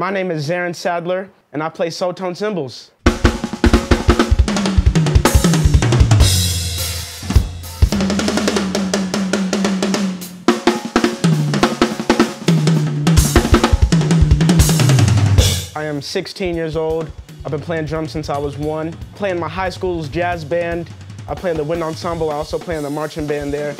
My name is Zaren Saddler, and I play Soultone Cymbals. I am 16 years old. I've been playing drums since I was 1. Playing my high school's jazz band. I play in the wind ensemble. I also play in the marching band there.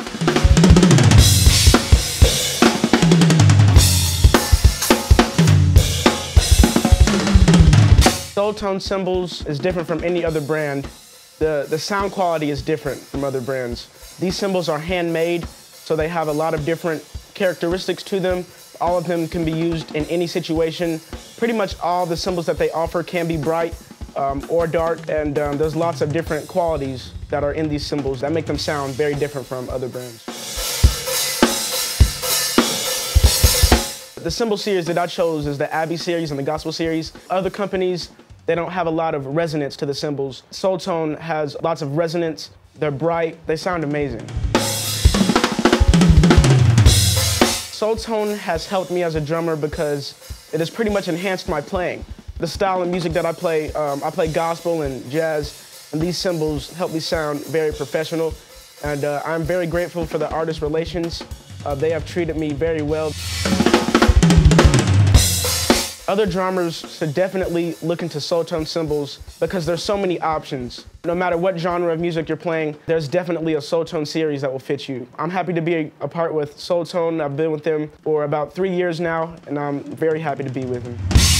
Soultone Cymbals is different from any other brand. The sound quality is different from other brands. These cymbals are handmade, so they have a lot of different characteristics to them. All of them can be used in any situation. Pretty much all the cymbals that they offer can be bright or dark, and there's lots of different qualities that are in these cymbals that make them sound very different from other brands. The cymbal series that I chose is the Abby Series and the Gospel Series. Other companies, they don't have a lot of resonance to the cymbals. Soultone has lots of resonance. They're bright. They sound amazing. Soultone has helped me as a drummer because it has pretty much enhanced my playing. The style of music that I play gospel and jazz, and these cymbals help me sound very professional, and I'm very grateful for the artist relations. They have treated me very well. Other drummers should definitely look into Soultone Cymbals because there's so many options. No matter what genre of music you're playing, there's definitely a Soultone series that will fit you. I'm happy to be a part with Soultone. I've been with them for about 3 years now, and I'm very happy to be with them.